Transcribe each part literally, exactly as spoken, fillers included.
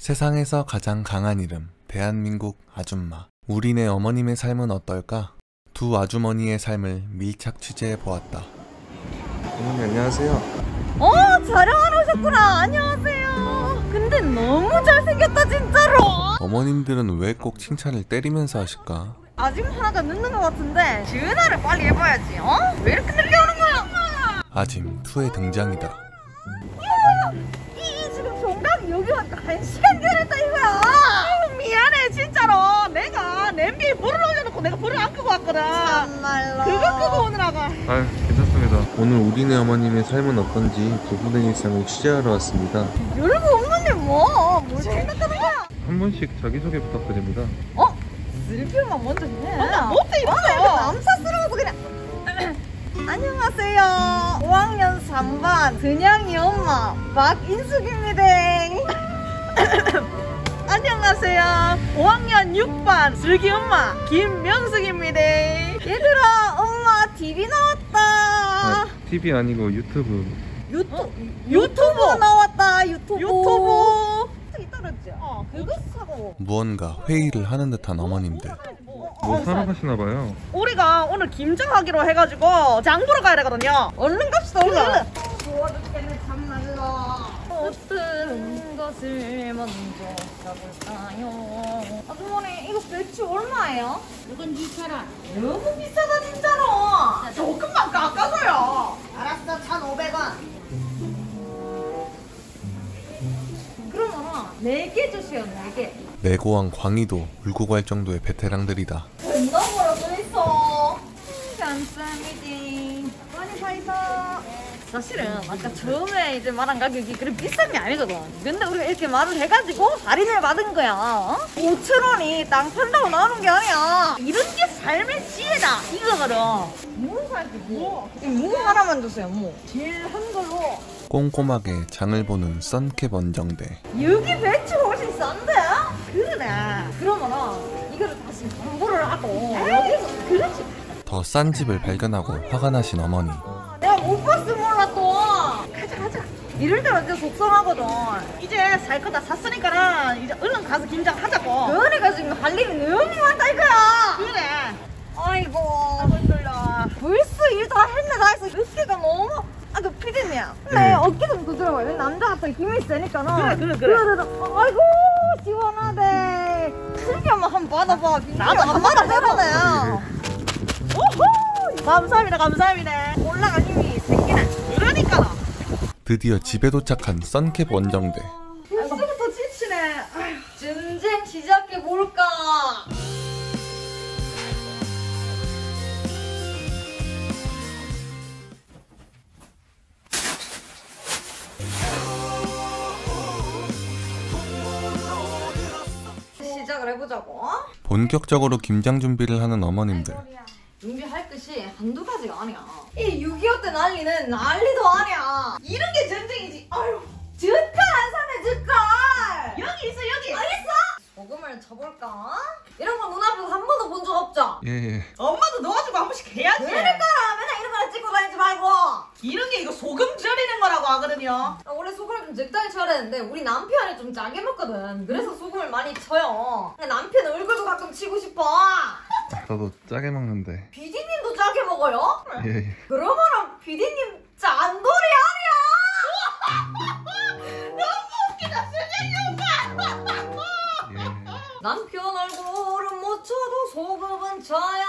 세상에서 가장 강한 이름, 대한민국 아줌마. 우리네 어머님의 삶은 어떨까? 두 아주머니의 삶을 밀착 취재해보았다. 어머니 안녕하세요. 어, 촬영하러 오셨구나. 안녕하세요. 근데 너무 잘생겼다 진짜로. 어머님들은 왜 꼭 칭찬을 때리면서 하실까? 아줌마가 늦는 것 같은데 전화를 빨리 해봐야지. 어? 왜 이렇게 늦게 오는 거야? 아짐이의 등장이다. 야! 이, 이 지금 종각이 여기 와서 한 시간 기다렸다 이거야. 아유, 미안해 진짜로. 내가 냄비에 물을 올려놓고 내가 불을 안 끄고 왔거든. 참말로. 그거 끄고 오느라가. 아유 괜찮습니다. 오늘 우리네 어머님의 삶은 어떤지 부부된 일상을 취재하러 왔습니다. 여러분 어머님 뭐? 뭘 생각하는 거야? 한 분씩 자기소개 부탁드립니다. 어? 리뷰만 먼저 해. 나 못해 이거. 남사스러워서 그냥. 안녕하세요. 오학년 삼반 그냥이 엄마 박인숙입니다. 안녕하세요. 오학년 육반 슬기 엄마 김명숙입니다. 얘들아 엄마 티비 나왔다. 아, 티비 아니고 유튜브. 유튜 어? 유튜브. 유튜브 나왔다. 유튜브. 유튜브. 어, 무언가 회의를 하는 듯한 어머님들. 뭐 사러 가시나봐요. 우리가 오늘 김장하기로 해가지고 장 보러 가야 되거든요. 얼른 갑시다. 얼른. 좋아 죽겠네 참말로. 어떤 것을 먼저 잡을까요? 아주머니 이거 배추 얼마예요? 이건 비싸라. 너무 비싸다 진짜로. 진짜. 조금만 깎아서요. 알았어 천오백 원. 네 개 주세요. 네 개. 내고왕 광희도 울고 갈 정도의 베테랑들이다. 된다고라 써있어. 감사합니다. 많이 사이소. 사실은 아까 처음에 이제 말한 가격이 그래 비싼 게 아니거든. 근데 우리가 이렇게 말을 해가지고 할인을 받은 거야. 어? 오천 원이 땅 판다고 나오는 게 아니야. 이런 게 삶의 지혜다 이거거든. 무 살게 뭐. 무 하나만 주세요. 무. 제일 한 걸로. 꼼꼼하게 장을 보는 썬캡 원정대. 여기 배추 훨씬 싼데? 그래. 그러면 이거를 다시 광고를 하고 여기서 그렇지. 더 싼 집을 발견하고 화가 나신 어머니. 내가 못 봤으면 몰랐어. 가자 가자. 이럴 때는 완전 속상하거든. 이제 살 거 다 샀으니까 이제 얼른 가서 김장하자고. 그러니까 지금 할 일이 너무 많다 이거야. 그래. 아이고. 벌써 일 다 했네. 나 해서 늦게가 너무. 아, 그 피디님이야. 그래, 네. 어깨 좀 두드려봐요. 남자 같아 힘이 세니까. 그래, 그래, 그래. 그래, 그래. 아이고, 시원하대. 슬기 엄마 한번 받아봐. 나도 한번 받아보네. 오호! 감사합니다, 감사합니다. 올라간 힘이 생기네. 그러니까. 드디어 집에 도착한 썬캡 원정대. 벌써부터 지치네. 아휴, 전쟁 시작해볼까. 해보자고. 본격적으로 김장 준비를 하는 어머님들. 준비할 것이 한두 가지가 아니야. 이 육이오 때 난리는 난리도 아니야. 이런 게 전쟁이지. 아유, 젓갈 안 사네 젓갈. 여기 있어 여기. 아 있어? 소금을 쳐볼까? 이런 걸 눈앞에서 한 번도 본 적 없죠? 예예. 예. 엄마도 넣어주고 한 번씩 해야지. 그러니까 맨날 이런 거나 찍고 다니지 말고. 이런 게 이거 소금 절이는 거라고 하거든요. 원래 소금을 좀 적당히 쳐야 되는데 우리 남편이 좀 짜게 먹거든. 그래서 소금을 많이 쳐요. 근데 남편 얼굴도 가끔 치고 싶어. 저도 짜게 먹는데 비디님도 짜게 먹어요? 예, 예. 그러면 비디님 짠돌이 아니야. 너무 웃기다 수진이 오빠. 예. 남편 얼굴은 못 쳐도 소금은 쳐요.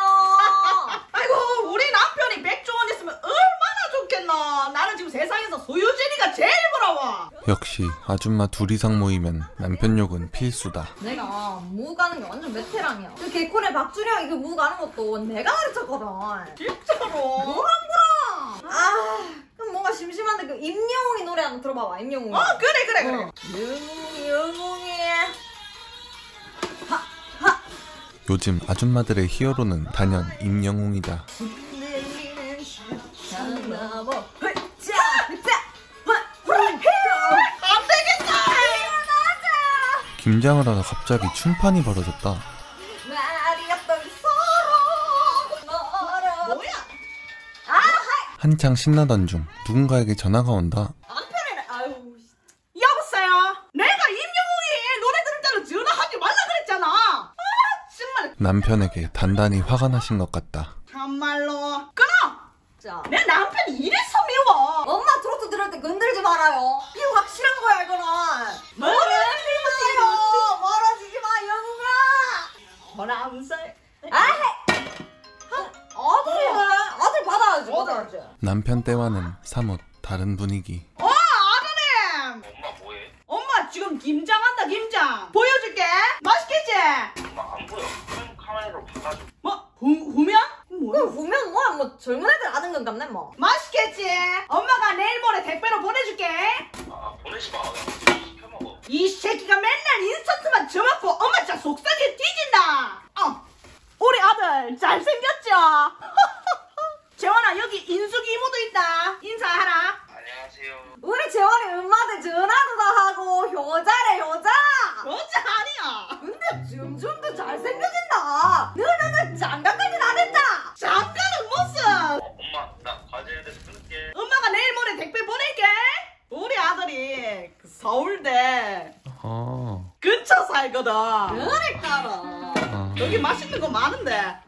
아이고 우리 남편이 백종원 있으면 나는 지금 세상에서 소유진이가 제일 부러워. 역시 아줌마 둘 이상 모이면 남편 욕은 필수다. 내가 무 가는 게 완전 베테랑이야. 그 개콘의 박준영 이거 무 가는 것도 내가 가르쳤거든. 진짜로? 뭐랑 뭐랑. 아 그럼 뭔가 심심한데 그 임영웅이 노래 한번 들어봐봐. 임영웅. 어 그래 그래 그래. 어. 임영웅이. 요즘 아줌마들의 히어로는 단연 임영웅이다. 김장을 하다 갑자기 춤판이 벌어졌다. 한창 신나던 중 누군가에게 전화가 온다. 남편이 아유 여보세요. 내가 임영웅이 남편에게 단단히 화가 나신 것 같다. 참말로 끊어! 자, 내 남편이 이래서 미워! 엄마 트로트 들을 때 건들지 말아요. 이거 확실한 거야 이거는. 멀어지지 마요! 멀어지지 마 영웅아! 보람살 아이! 아들이네! 아들 받아야지 받아야지. 남편 때와는 사뭇 다른 분위기. 어 아들이! 엄마 뭐해? 엄마 지금 김장한다 김장! 보여줄게! 맛있겠지? 엄마 안 보여. 카메라로 받아줘. 뭐? 후면? 그 후면 뭐야 뭐 젊은 애들 아는 건가 보네 뭐. 맛있겠지? 엄마가 내일 모레 택배로 보내줄게. 아 보내지 마. 시켜먹어. 이 새끼가 맨날 인스턴트만 처먹고 엄마 진짜 속상해 뒤진다. 어. 우리 아들 잘생겼죠? 재원아 여기 인숙이 이모도 있다. 인사하라. 안녕하세요. 우리 재원이 엄마한테 전화도 다 하고 효자래 효자. 효자 아니야. 근데 줌줌도 잘생겨진다. 너는 장가까지는 안 했다. 장가는 무슨. 어, 엄마 나 과제에 대해서 끊을게. 엄마가 내일 모레 택배 보낼게. 우리 아들이 서울대 어. 근처 살거든. 그러니까 여기 맛있는 거 많은데.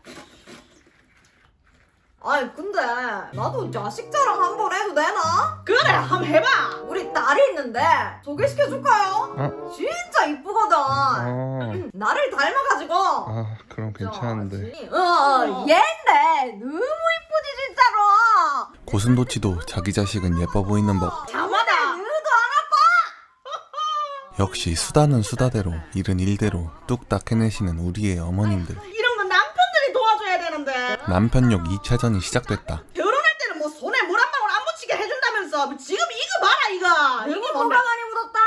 아니 근데 나도 자식 자랑 한 번 해도 되나? 그래 한번 해봐. 우리 딸이 있는데 소개시켜줄까요? 어? 진짜 이쁘거든. 어. 나를 닮아가지고. 아 그럼 괜찮은데. 어, 어 얘인데 너무 이쁘지 진짜로. 고슴도치도 자기 자식은 예뻐 보이는 법. 자마다 역시 수다는 수다대로 일은 일대로 뚝딱 해내시는 우리의 어머님들. 이런 건 남편들이 도와줘야 되는데. 남편 욕 이 차전이 시작됐다. 결혼할 때는 뭐 손에 물 한 방울 안 묻히게 해준다면서 지금 이거 봐라 이거. 이게 뭐가 많이 묻었다.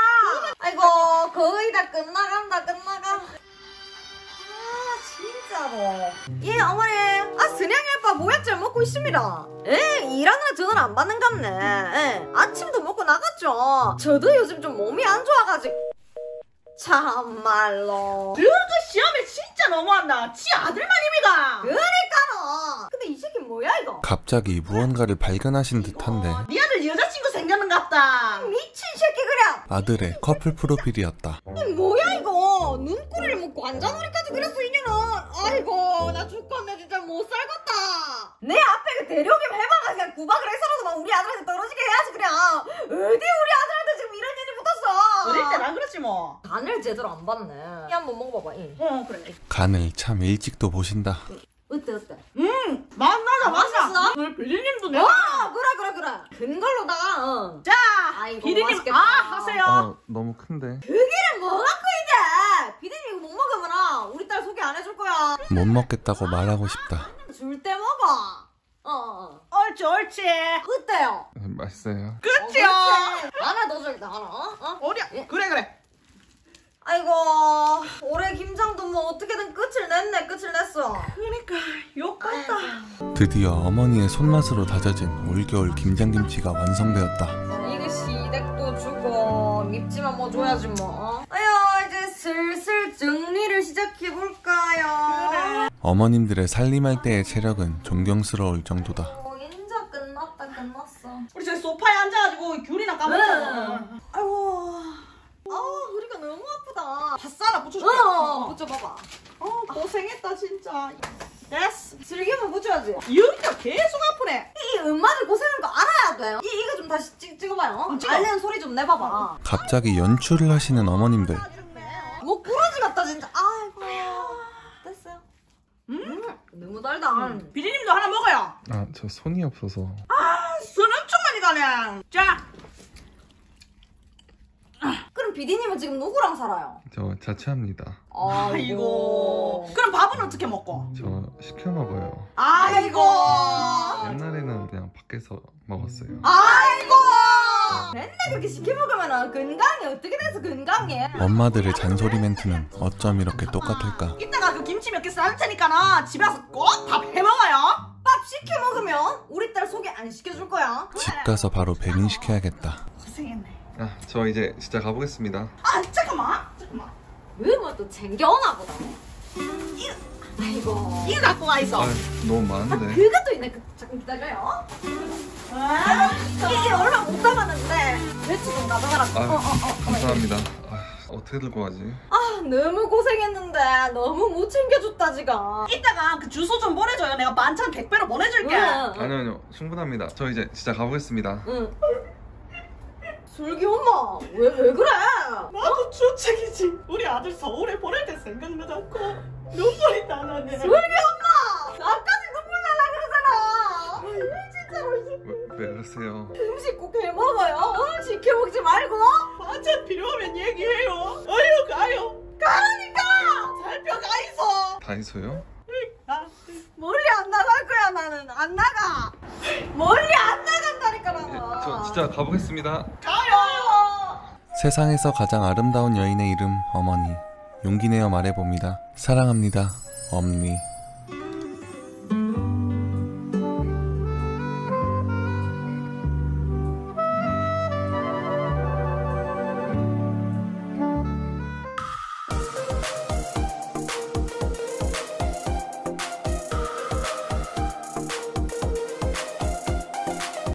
아이고 거의 다 끝나간다 끝나가. 아 진짜로. 예 어머니. 아 선양이 오빠 모약질 먹고 있습니다. 에이 일하느라 전화를 안 받는갑네. 에이, 아침도 먹고 나갔죠. 저도 요즘 좀 몸이 안 좋아가지고. 참말로 너그 시험에 진짜 너무한다. 지 아들만 입이다. 그러니까는. 근데 이 새끼 뭐야 이거. 갑자기 무언가를 발견하신 듯한데. 어, 네 아들 여자친구 생겼는갑다. 미친 새끼 그래. 아들의 커플 프로필이었다. 이 뭐야 이거. 눈꼬리를 먹고 관자놀이까지 그렸어 이년은. 아이고 나 죽겠네 진짜 못 살겄다. 내 앞에 그 대륙임 해봐가 그냥 구박을 해서라도 막 우리 아들한테 떨어지게 해야지 그냥. 어디 우리 아들한테 지금 이런 일이 붙었어. 어릴 땐 안 그렇지 뭐. 간을 제대로 안 봤네. 이 한번 먹어봐봐. 이. 어 그래. 간을 참 일찍도 보신다. 어때 어때? 음 맛나다 맛나. 오늘 비리님도 내가. 어 그래 그래 그래. 큰 걸로다가. 어. 자 비리님 아 하세요. 어, 너무 큰데. 그 길은 뭐 갖고 이제. 비리님 이거 못 먹으면 우리 딸 소개 안 해줄 거야. 못 먹겠다고 말하고 싶다. 줄 때 먹어. 어, 어. 옳지 옳지. 어때요? 맛있어요. 그치요. 어, 하나 더 줄게 하나. 어? 어려. 예. 그래 그래. 아이고 올해 김장도 뭐 어떻게든 끝을 냈네. 끝을 냈어. 그러니까 욕같다. 드디어 어머니의 손맛으로 다져진 올겨울 김장김치가 완성되었다. 이게 시댁도 주고 밉지만 뭐 줘야지 뭐. 아유 이제 슬슬 정리를 시작해볼까요? 그래. 어머님들의 살림할 때의 체력은 존경스러울 정도다. 어, 인자 끝났다 끝났어. 우리 저기 소파에 앉아가지고 귤이나 까먹었잖아. 응. 아이고 아 우리가 너무 아프다. 밭살아 붙여줄게. 어, 붙여봐봐. 어 고생했다 진짜. 됐어. 즐기면 붙여야지. 여기가 계속 아프네. 이 엄마들 고생한 거 알아야 돼요. 이, 이거 좀 다시 찍, 찍어봐요. 어, 찍어. 알리는 소리 좀 내봐봐. 갑자기 연출을 하시는 어머님들. 뭐 꾸러지 같다 진짜. 아이고 됐어요. 음? 음 너무 달다. 음. 비리님도 하나 먹어요. 아 저 손이 없어서. 아 손 엄청 많이 가네. 자 그럼 비디님은 지금 누구랑 살아요? 저 자취합니다. 아이고 그럼 밥은 어떻게 먹고? 저 시켜 먹어요. 아이고 옛날에는 그냥 밖에서 먹었어요. 아이고 맨날 그렇게 시켜 먹으면 건강이 어떻게 돼서 건강해? 엄마들의 잔소리 멘트는 어쩜 이렇게 똑같을까? 이따가 그 김치 몇 개 싸줄 테니까 집에 와서 꼭 밥 해먹어요. 밥 시켜 먹으면 우리 딸 소개 안 시켜줄 거야. 집 가서 바로 배민 시켜야겠다. 고생했네. 아, 저 이제 진짜 가보겠습니다. 아, 잠깐만! 잠깐만! 왜 뭐 또 챙겨오나 보다. 이거! 아이고 이거 갖고 와 있어. 아, 너무 많은데. 아, 그것도 있네. 그, 잠깐 기다려요. 아, 이게 얼마 못 담았는데 배추 좀 가져가라. 아, 어, 어, 어, 감사합니다. 어. 아, 어떻게 들고 가지? 아, 너무 고생했는데 너무 못 챙겨줬다 지가. 이따가 그 주소 좀 보내줘요. 내가 만찬 백 배로 보내줄게. 응. 아니요 아니요 충분합니다. 저 이제 진짜 가보겠습니다. 응. 슬기 엄마 왜, 왜 그래? 나도 주책이지. 어? 우리 아들 서울에 보낼 때 생각만 않고 눈물이 나네. 슬기 엄마! 나까지 눈물 날라 그러잖아. 왜 진짜로. 왜, 왜 그러세요? 음식 꼭 해먹어요. 어? 시켜먹지 말고. 반찬 필요하면 얘기해요. 어휴 가요. 가라니까! 살펴 가이소. 다이소요? 아, 멀리 안 나갈 거야 나는. 안 나가. 멀리 안 나간다니까 나는. 저 진짜 가보겠습니다. 세상에서 가장 아름다운 여인의 이름 어머니. 용기내어 말해봅니다. 사랑합니다, 엄니.